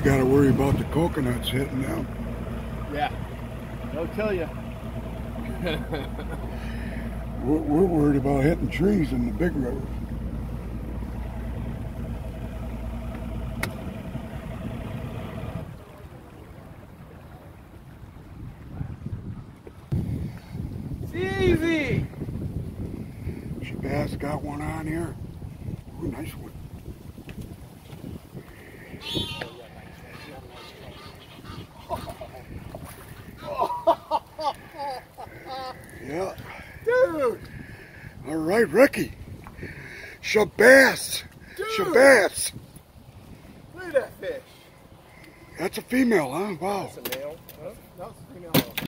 you got to worry about the coconuts hitting them. Yeah, they'll kill you. We're worried about hitting trees in the big rivers. It's easy. She bass got one on here. Ooh, nice one. Yeah. Dude. All right, Ricky. Shabass. Dude. Shabass. Look at that fish. That's a female, huh? Wow. That's a male. Huh? No, it's a female.